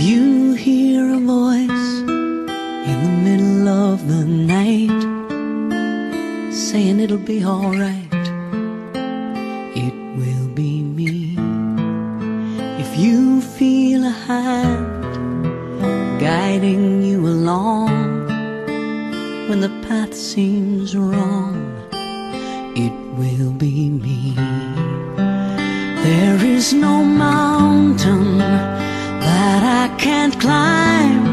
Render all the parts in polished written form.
If you hear a voice in the middle of the night saying it'll be alright, it will be me. If you feel a hand guiding you along when the path seems wrong, it will be me. There is no mountain that I can't climb.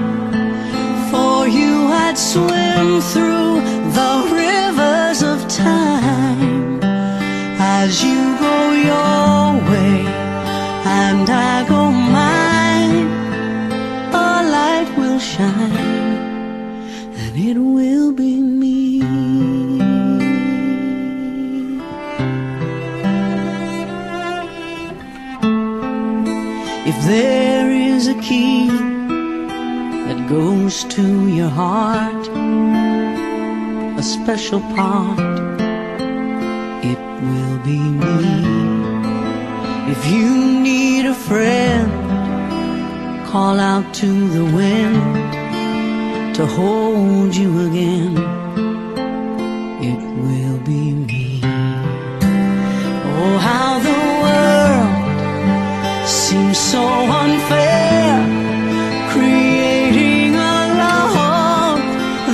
For you I'd swim through the rivers of time. As you go your way and I go mine, a light will shine and it will be me. If there is a key that goes to your heart, a special part, it will be me. If you need a friend, call out to the wind to hold you again, it will be me. Oh, how the world seems so unfair, creating a love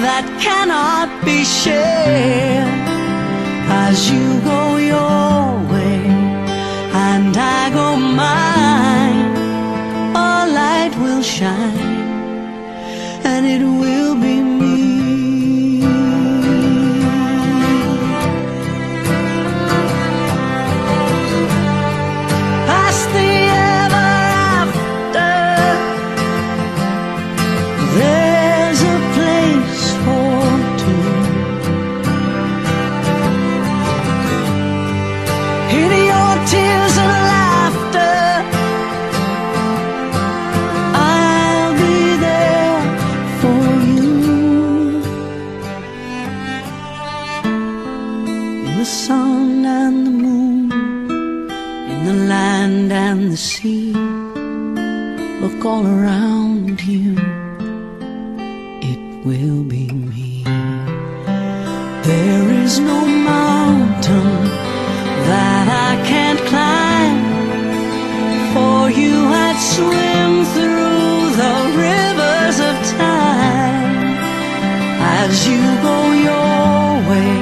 that cannot be shared. As you go your way and I go mine, a light will shine and it will be me. Past the sun and the moon, in the land and the sea, look all around you, it will be me. There is no mountain that I can't climb, for you I'd swim through the rivers of time. As you go your way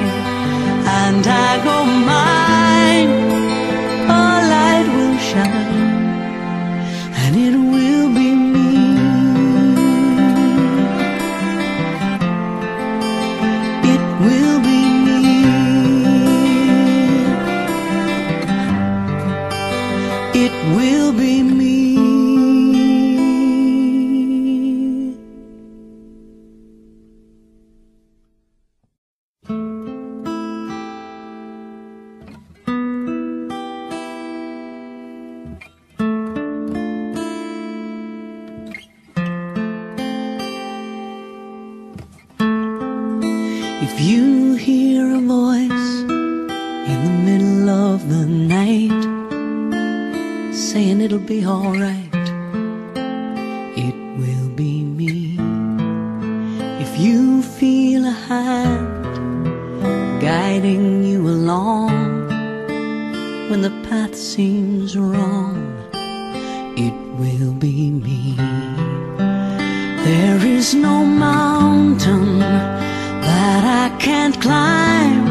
and I go mine, a light will shine and it will be me. It will be me. It will be me. If you hear a voice in the middle of the night saying it'll be alright, it will be me. If you feel a hand guiding you along when the path seems wrong, it will be me. There is no mountain that I can't climb,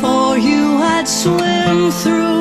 for you I'd swim through